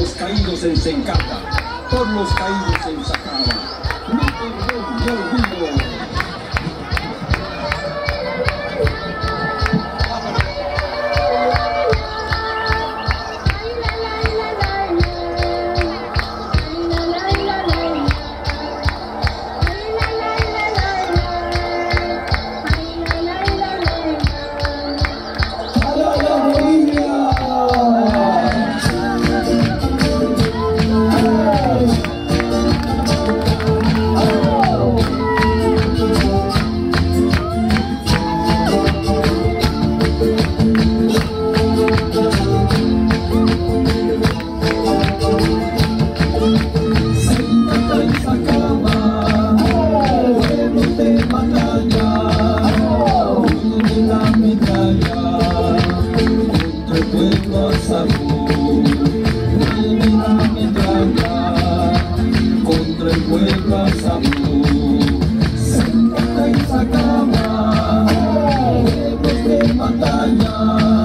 los caídos en Sencata, por los caídos en Sacaba. No perdón, no olvido. Santa Isacama, hemos de batalla.